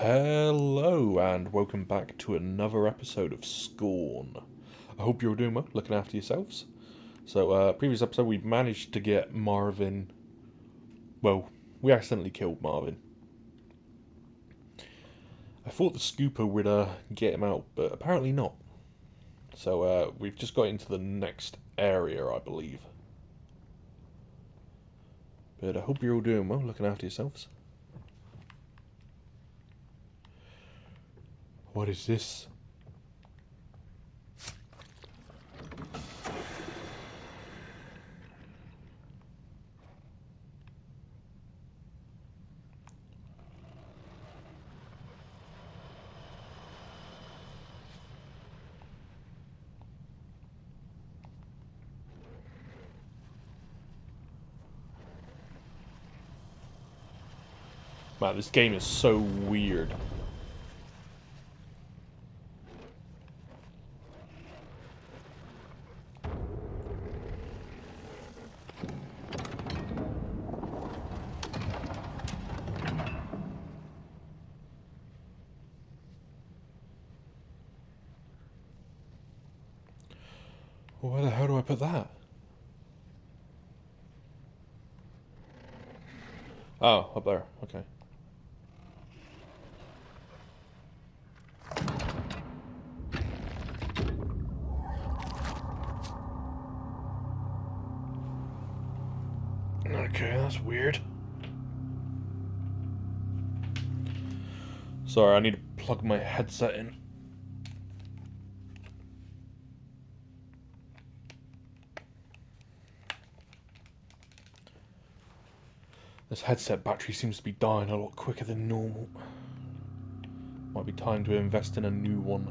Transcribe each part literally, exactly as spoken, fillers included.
Hello and welcome back to another episode of Scorn. I hope you're doing well, looking after yourselves. So, uh, previous episode we managed to get Marvin... Well, we accidentally killed Marvin. I thought the scooper would uh, get him out, but apparently not. So, uh, we've just got into the next area, I believe. But I hope you're all doing well, looking after yourselves. What is this? Man, this game is so weird. Where the hell do I put that? Oh, up there. Okay. Okay, that's weird. Sorry, I need to plug my headset in. This headset battery seems to be dying a lot quicker than normal. Might be time to invest in a new one.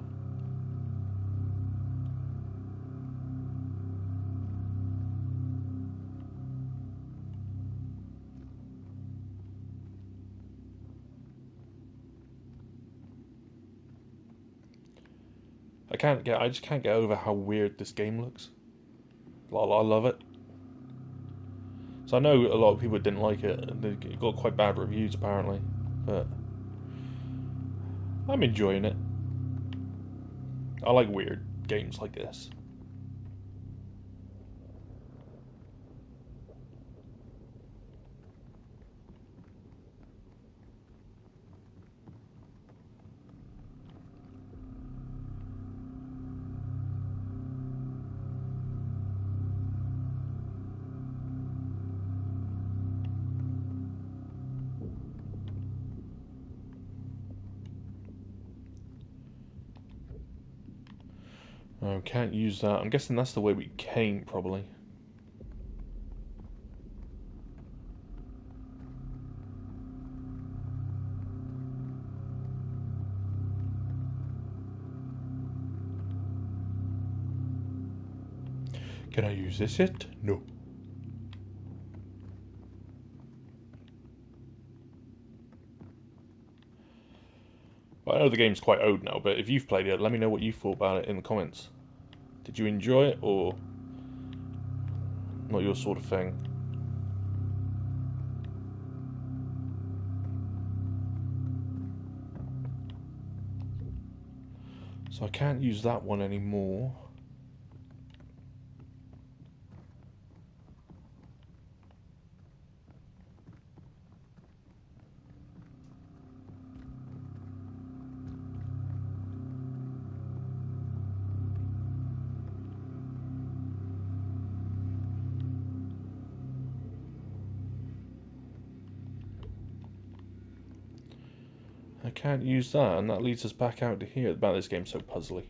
I can't get, I just can't get over how weird this game looks. I love it. So I know a lot of people didn't like it, and it got quite bad reviews apparently, but I'm enjoying it. I like weird games like this. I can't use that. I'm guessing that's the way we came, probably. Can I use this yet? No. I know the game's quite old now, but if you've played it, let me know what you thought about it in the comments. Did you enjoy it, or not your sort of thing? So I can't use that one anymore. I can't use that, and that leads us back out to here. About this game's so puzzly.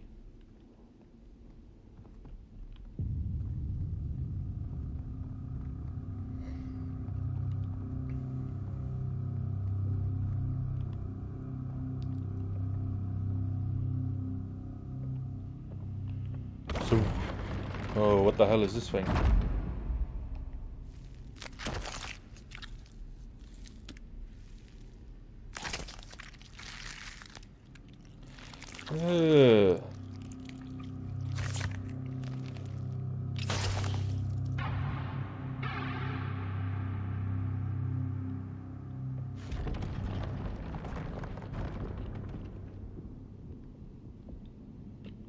So, oh, what the hell is this thing? Ugh.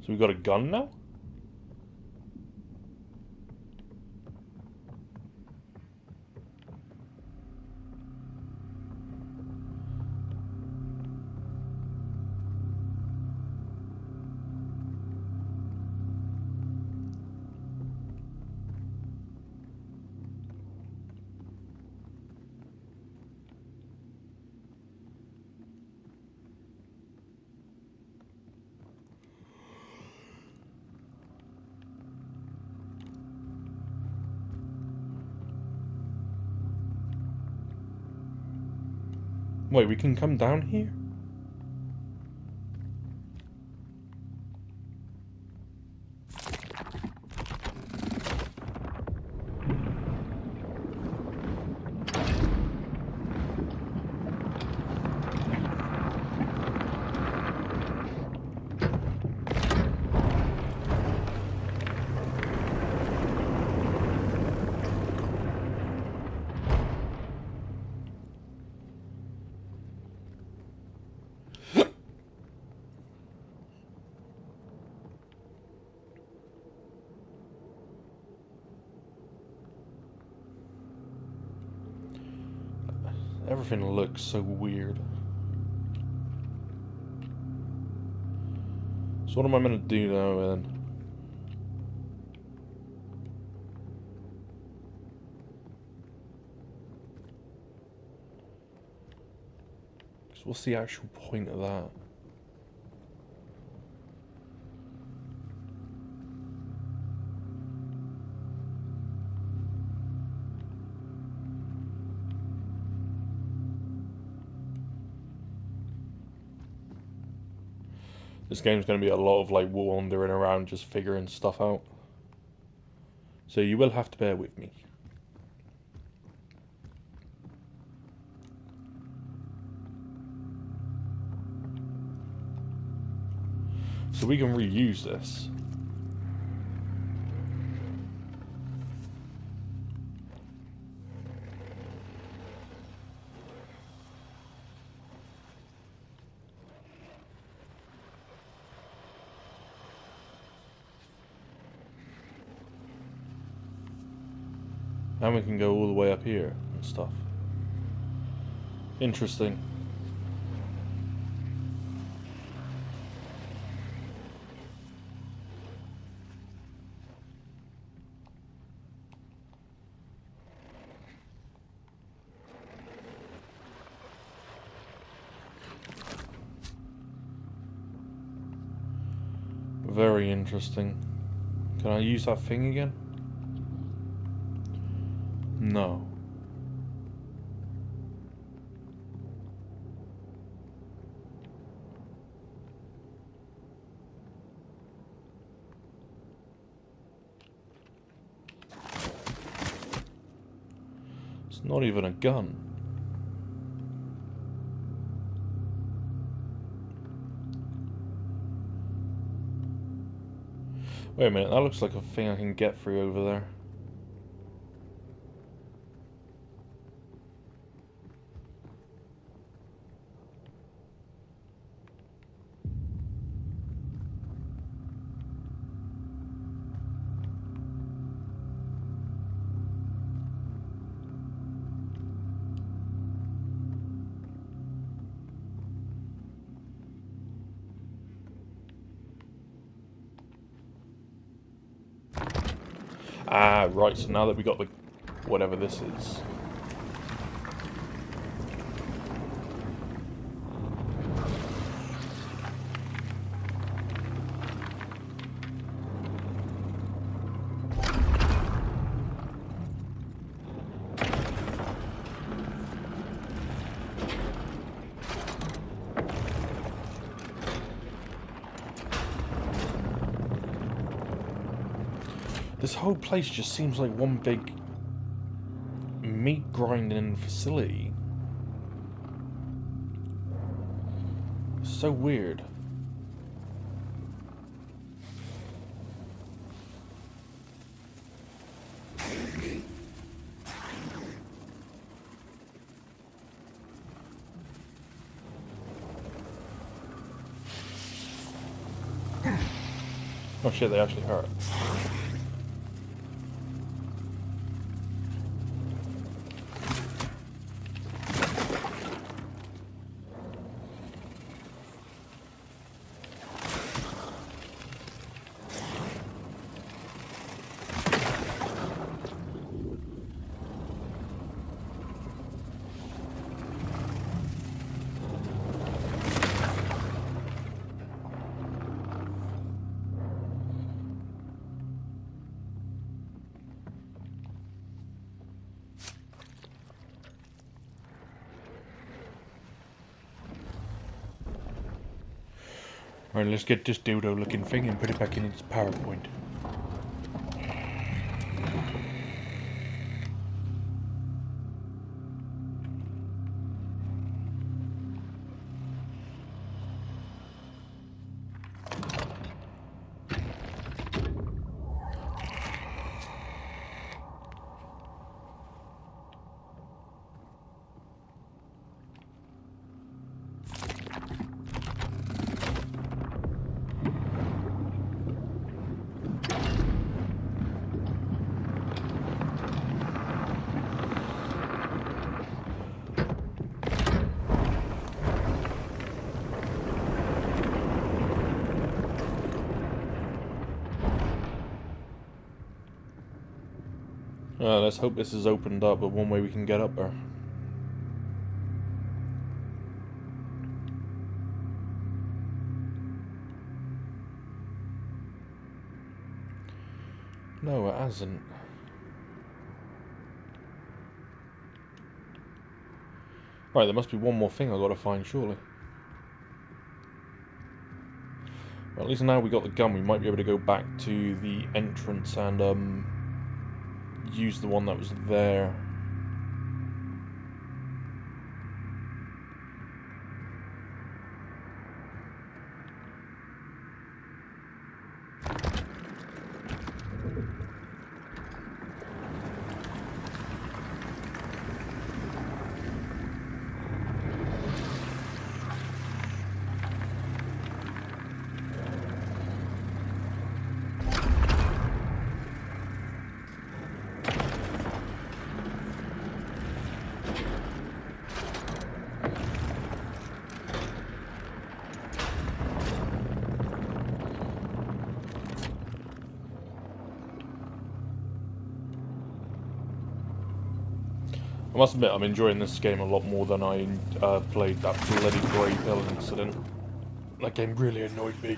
So we got a gun now? Wait, we can come down here? Everything looks so weird. So what am I gonna do now then? Because what's the actual point of that? This game's going to be a lot of like wandering around just figuring stuff out. So you will have to bear with me. So we can reuse this. And we can go all the way up here and stuff. Interesting. Very interesting. Can I use that thing again? No. It's not even a gun. Wait a minute, that looks like a thing I can get through over there. Ah, right, so now that we got the whatever this is. This whole place just seems like one big meat grinding facility. It's so weird. Oh shit, they actually hurt. Alright, let's get this dildo looking thing and put it back in its PowerPoint. Uh, let's hope this is opened up, but one way we can get up there. No, it hasn't. Right, there must be one more thing I've got to find, surely. Well, at least now we got the gun, we might be able to go back to the entrance and, um... use the one that was there. I must admit, I'm enjoying this game a lot more than I uh, played that bloody Grey Hill incident. That game really annoyed me.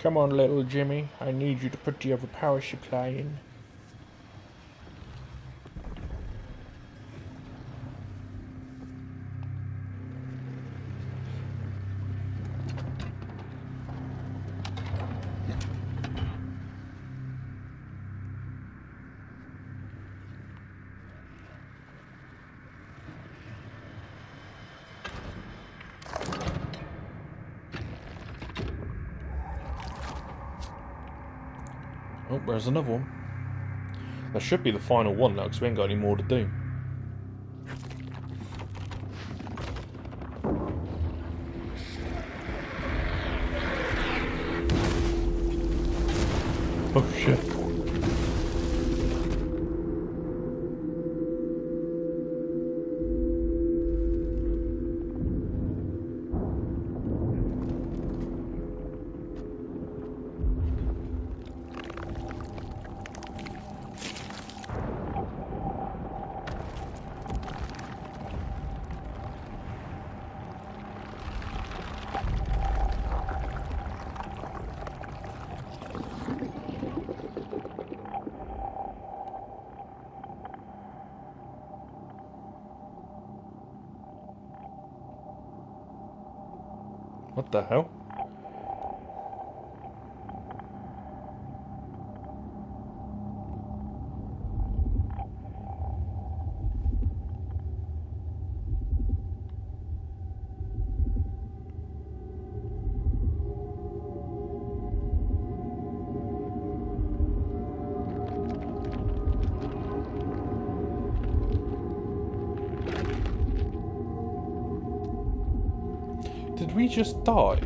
Come on, little Jimmy. I need you to put the other power supply in. Oh, there's another one. That should be the final one now, because we ain't got any more to do. Oh shit. What the hell? Did we just die?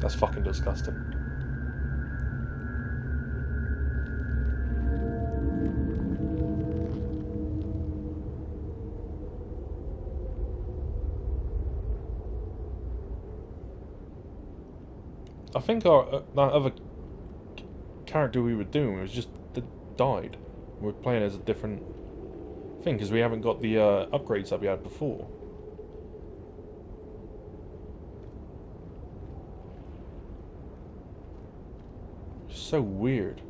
That's fucking disgusting. I think our uh, that other character we were doing was just died. We're playing as a different thing because we haven't got the uh, upgrades that we had before. So weird.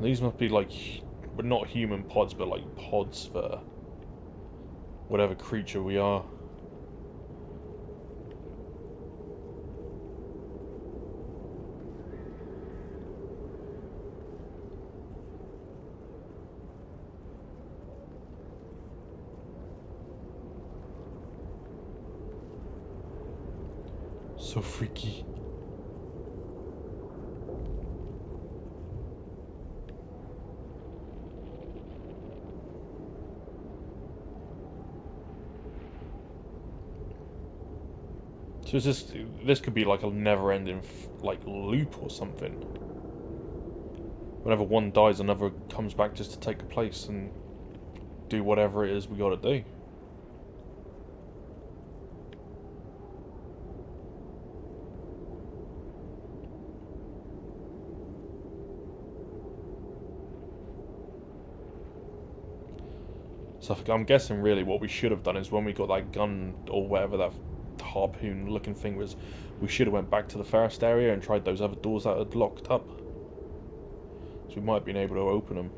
These must be like, but not human pods, but like pods for whatever creature we are. So freaky. So is this this could be like a never-ending like loop or something. Whenever one dies, another comes back just to take a place and do whatever it is we gotta do. So I'm guessing really what we should have done is when we got that gun or whatever that harpoon looking thing was, we should have went back to the first area and tried those other doors that had locked up. So we might have been able to open them.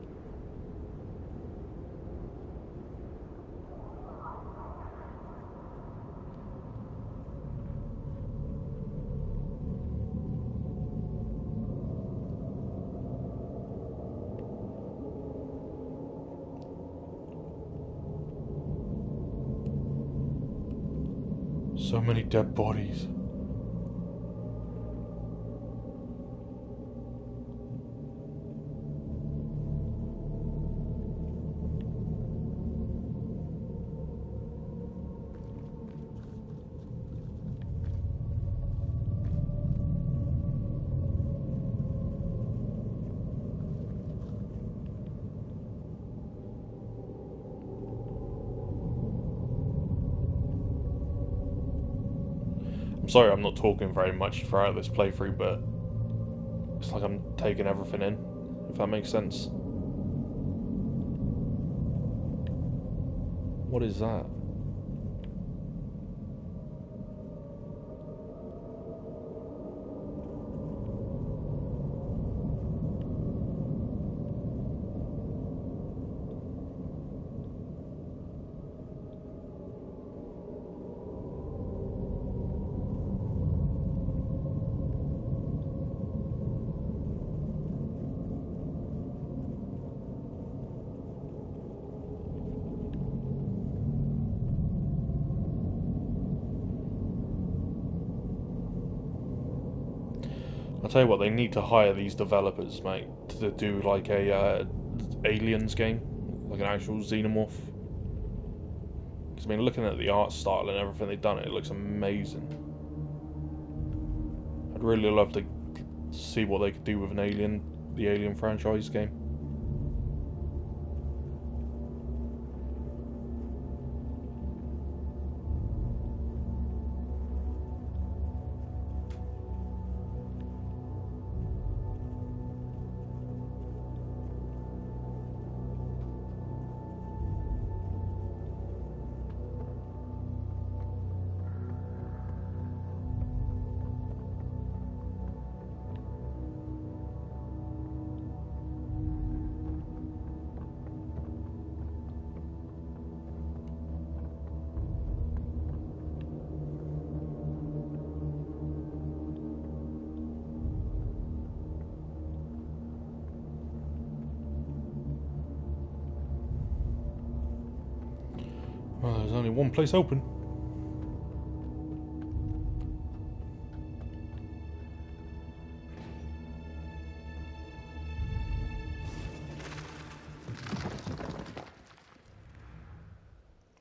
So many dead bodies. Sorry, I'm not talking very much throughout this playthrough, but it's like I'm taking everything in, if that makes sense. What is that? Tell you what, they need to hire these developers, mate, to do like a uh, Aliens game, like an actual Xenomorph. Because I mean, looking at the art style and everything they've done, it looks amazing. I'd really love to to see what they could do with an Alien, the Alien franchise game. There's only one place open.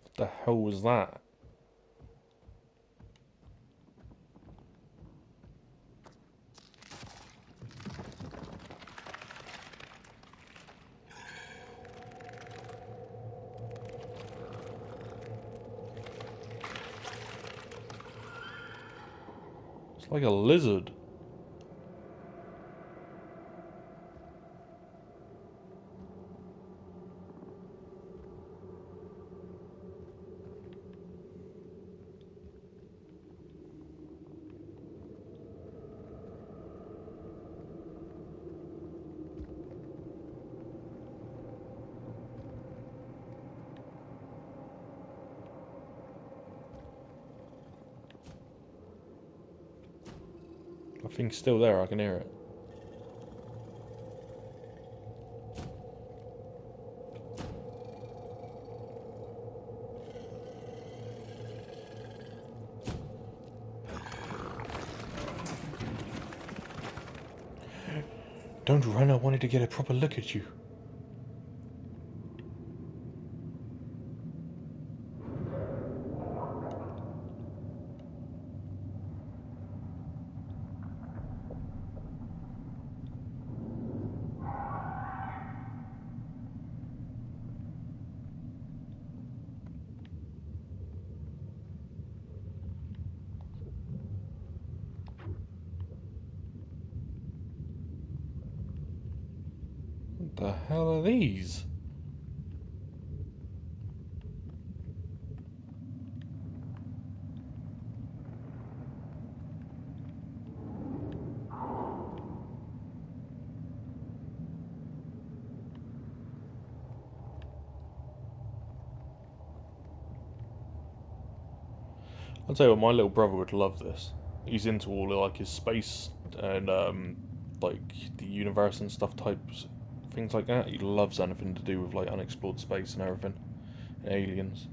What the hell was that? Like a lizard. I think it's still there, I can hear it. Don't run, I wanted to get a proper look at you. What the hell are these? I'll tell you what, my little brother would love this. He's into all like his space and um, like the universe and stuff types. Things like that. He loves anything to do with like unexplored space and everything, and aliens.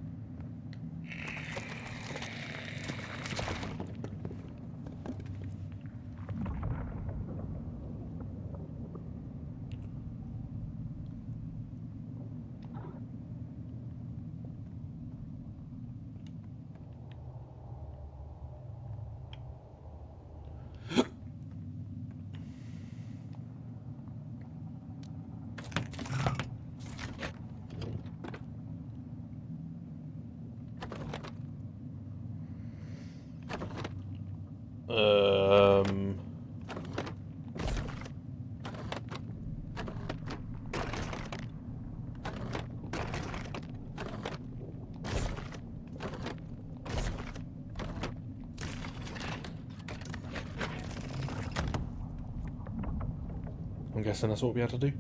Um. I'm guessing that's what we had to do.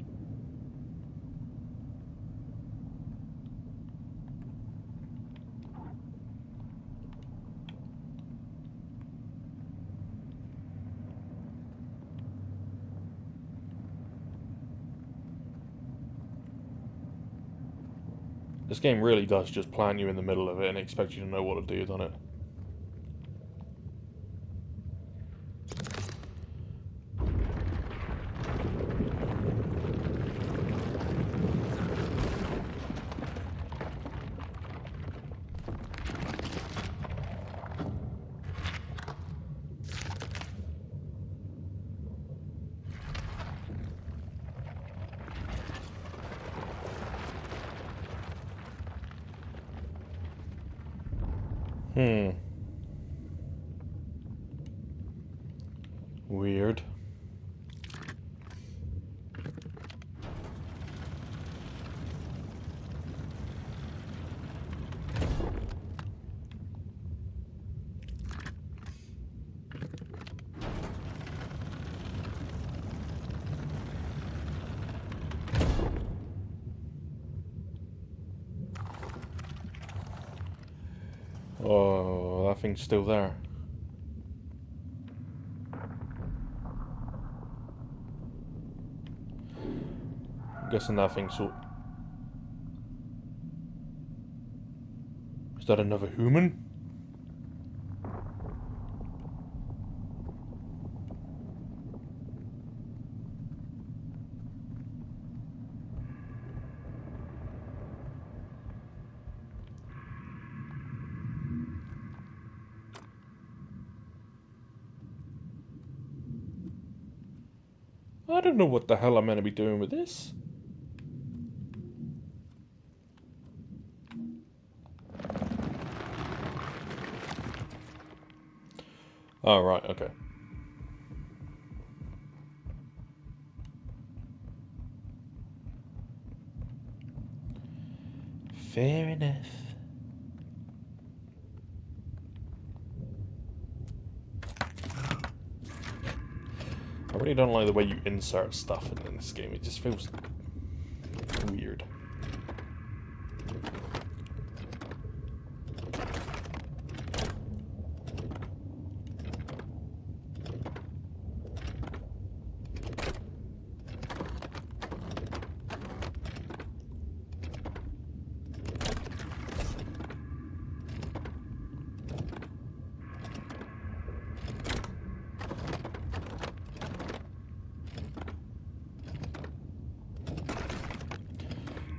This game really does just plant you in the middle of it and expect you to know what to do on it. Hmm. Weird. Oh, that thing's still there. I'm guessing that thing's so. Is that another human? I don't know what the hell I'm going to be doing with this. Oh, right, okay. Fair enough. I really don't like the way you insert stuff in this game, it just feels weird.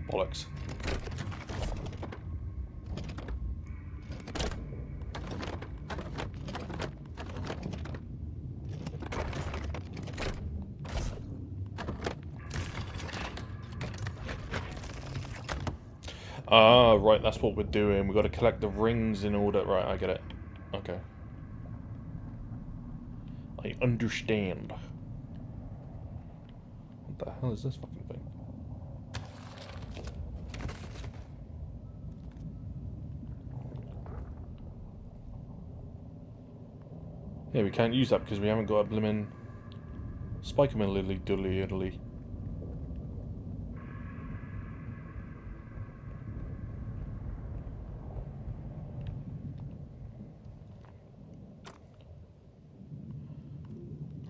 Bollocks. Ah, right, that's what we're doing. We've got to collect the rings in order. Right, I get it. Okay. I understand. What the hell is this fucking thing? Yeah, we can't use that because we haven't got a blimmin' Spikerman lily dully idly.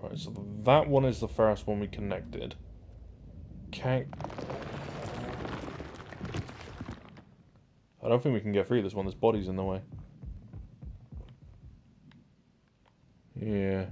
Right, so that one is the first one we connected. Can't. I don't think we can get through this one, there's bodies in the way. Yeah.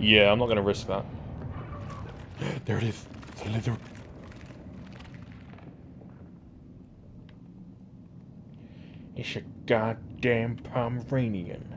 Yeah, I'm not going to risk that. There it is. The lizard. It's a goddamn Pomeranian.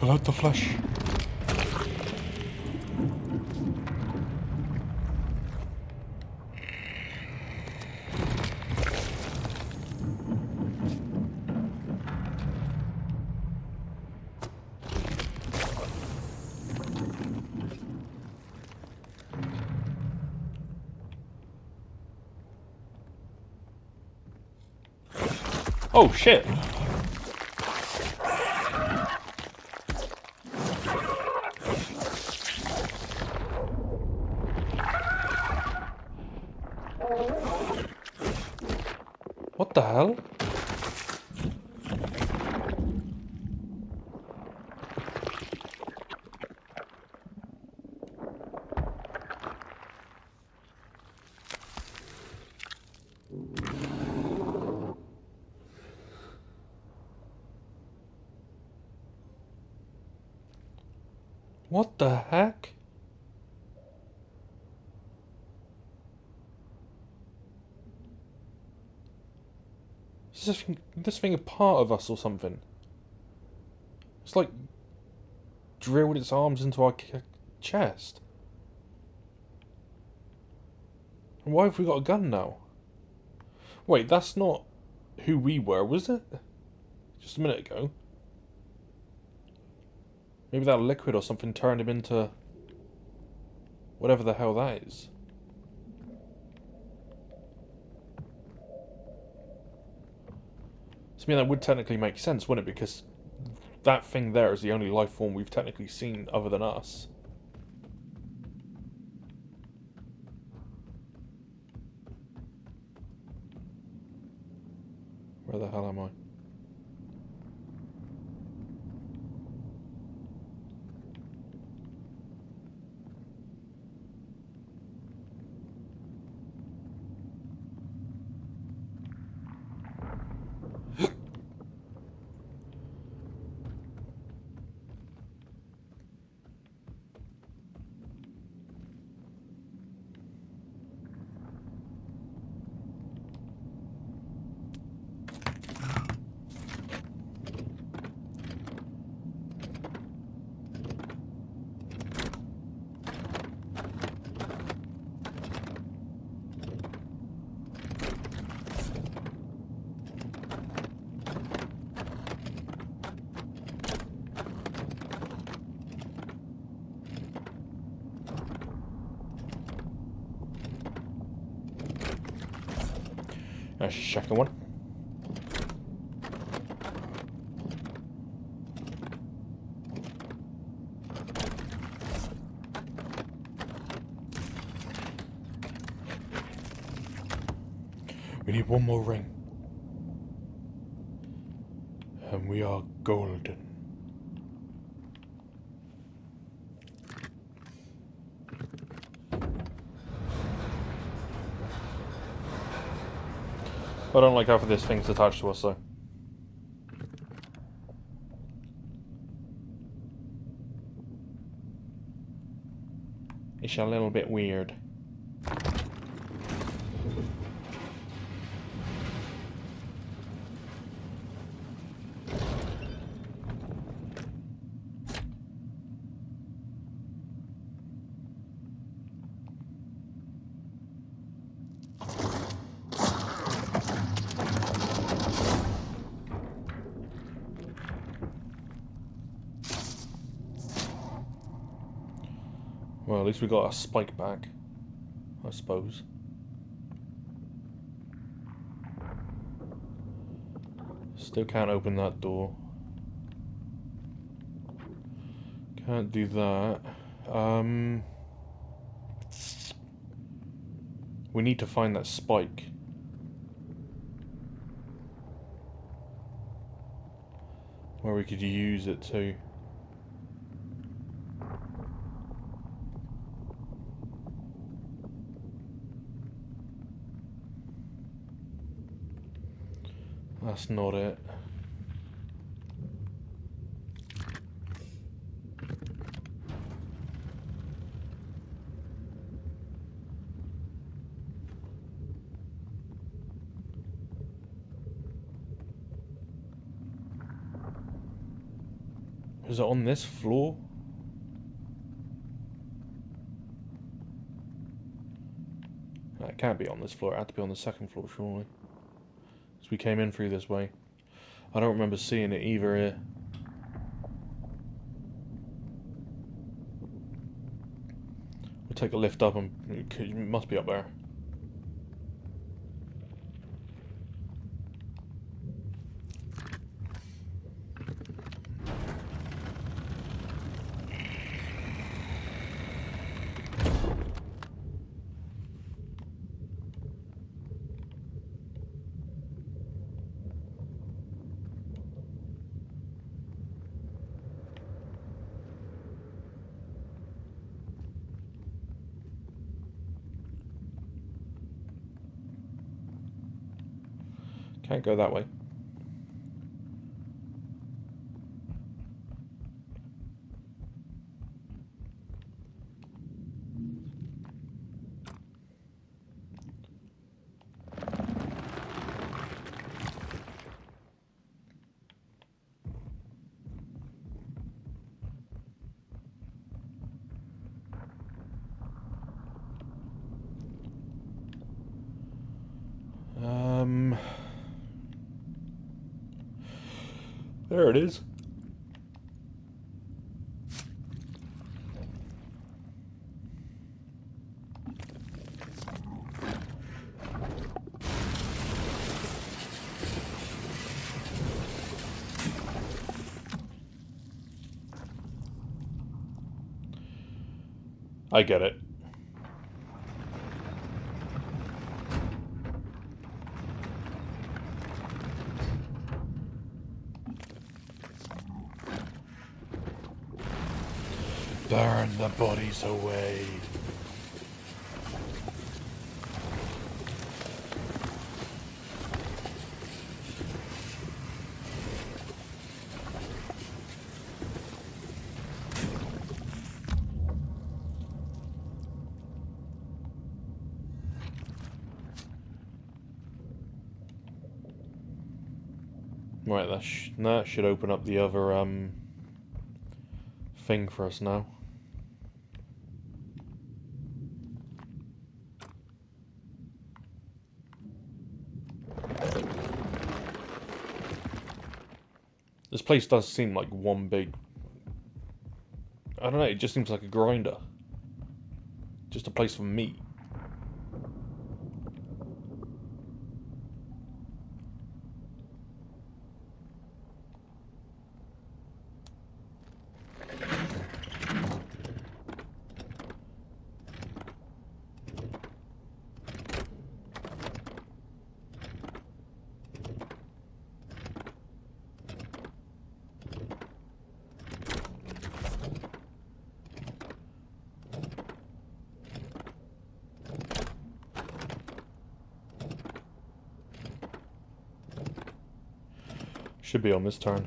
Pull out the flesh. Oh shit. What the hell? What the heck? Is this thing, this thing a part of us or something? It's like drilled its arms into our chest. And why have we got a gun now? Wait, that's not who we were, was it? Just a minute ago. Maybe that liquid or something turned him into whatever the hell that is. So I mean, that would technically make sense, wouldn't it? Because that thing there is the only life form we've technically seen other than us. Where the hell am I? That's the second one. We need one more ring. And we are golden. I don't like how this thing's attached to us, though. It's a little bit weird. Well, at least we got our spike back, I suppose. Still can't open that door. Can't do that. Um, we need to find that spike. Where we could use it to. That's not it. Is it on this floor? No, it can't be on this floor. It had to be on the second floor, surely. We came in through this way. I don't remember seeing it either here. We'll take a lift up and it must be up there. Can't go that way. There it is. I get it. Burn the bodies away. Right, that, sh that should open up the other um thing for us now. This place does seem like one big... I don't know, it just seems like a grinder. Just a place for meat. Should be on this turn.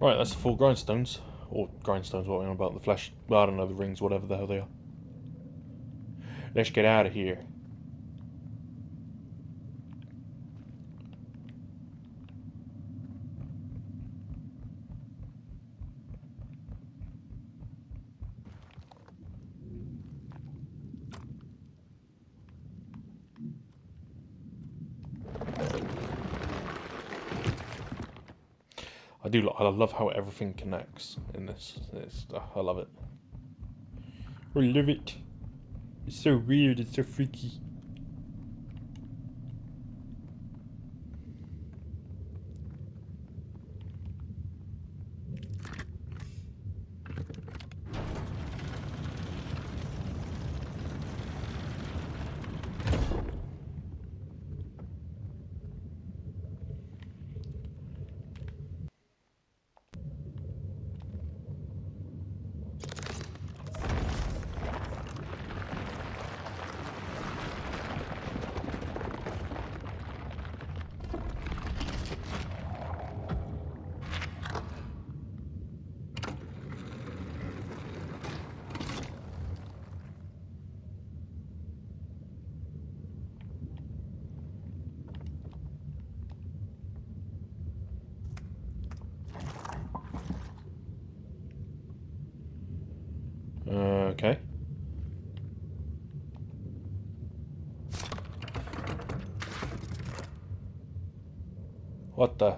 Right, that's the full grindstones. Or grindstones, what are we on about? The flesh, I don't know, the rings, whatever the hell they are. Let's get out of here. I do love, I love how everything connects in this. It's, I love it. I love it. It's so weird, it's so freaky. Okay. What the?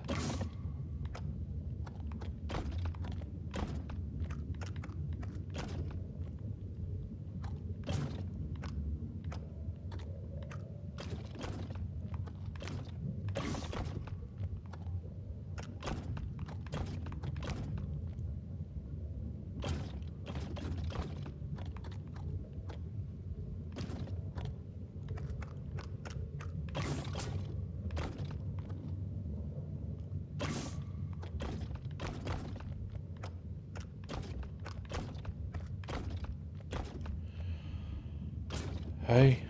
Okay.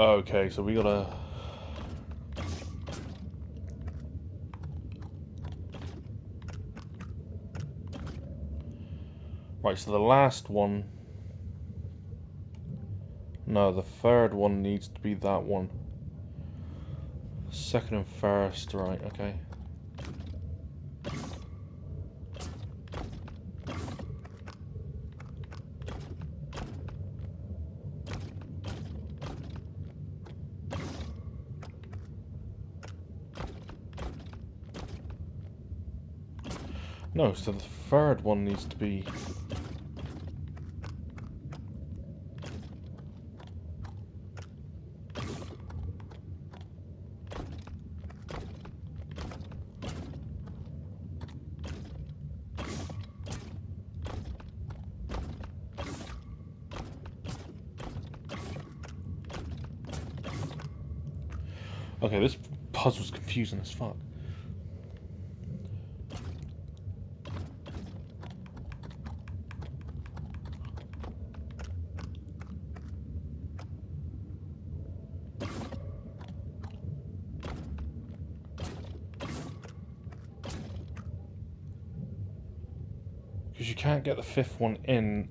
Okay, so we gotta... Right, so the last one... No, the third one needs to be that one. Second and first, right, okay. No, so the third one needs to be... Okay, this puzzle's confusing as fuck. Because you can't get the fifth one in.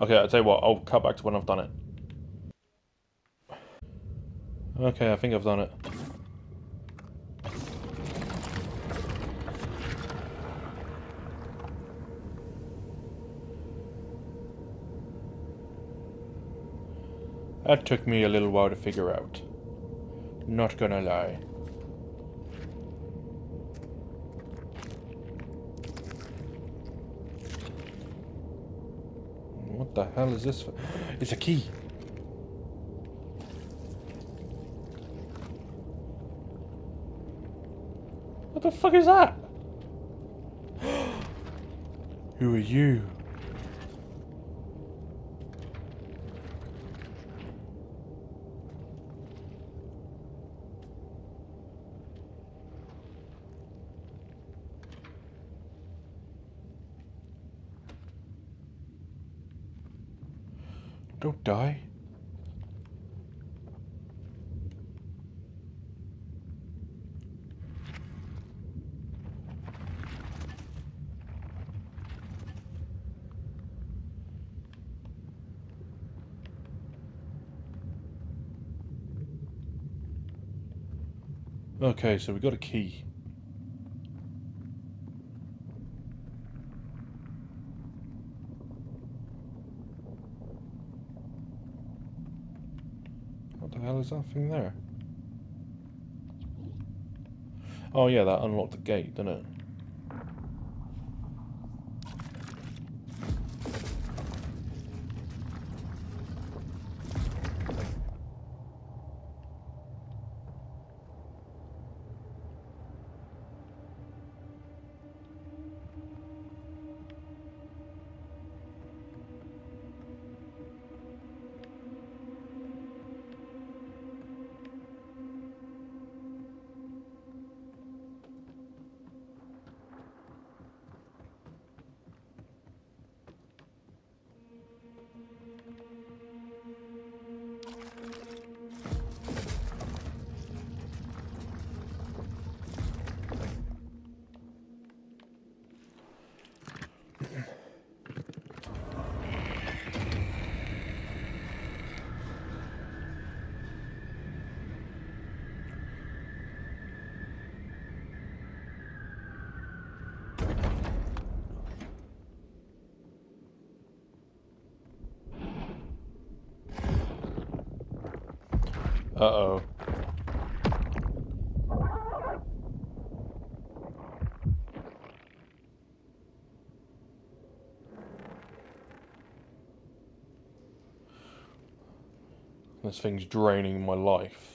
Okay, I'll tell you what, I'll cut back to when I've done it. Okay, I think I've done it. That took me a little while to figure out. Not gonna lie. What the hell is this for? It's a key. What the fuck is that? Who are you? Don't die. Okay, so we got a key. There's nothing there. Oh yeah, that unlocked the gate, didn't it? Uh-oh. This thing's draining my life.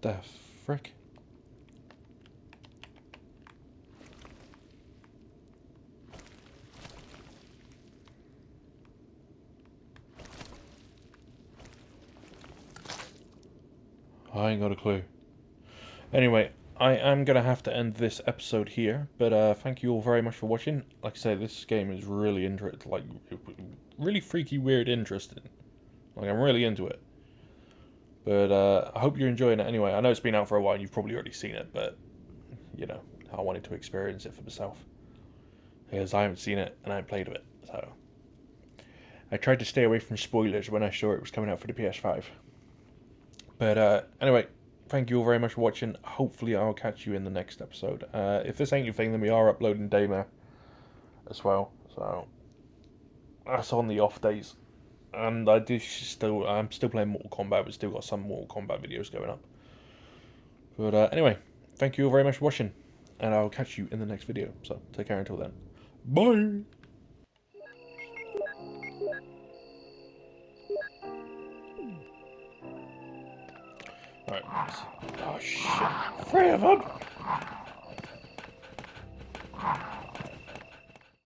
The frick? I ain't got a clue. Anyway, I am gonna have to end this episode here, but uh, thank you all very much for watching. Like I say, this game is really interesting, like really freaky, weird, interesting. Like I'm really into it. But uh, I hope you're enjoying it anyway. I know it's been out for a while and you've probably already seen it, but, you know, I wanted to experience it for myself. Because I haven't seen it and I haven't played with it, so. I tried to stay away from spoilers when I saw it was coming out for the P S five. But uh, anyway, thank you all very much for watching. Hopefully I'll catch you in the next episode. Uh, if this ain't your thing, then we are uploading Daymare as well. So, that's on the off days. And I do still, I'm still playing Mortal Kombat, but still got some Mortal Kombat videos going up. But uh, anyway, thank you all very much for watching, and I'll catch you in the next video. So take care until then. Bye! Alright. Oh shit. Three of them!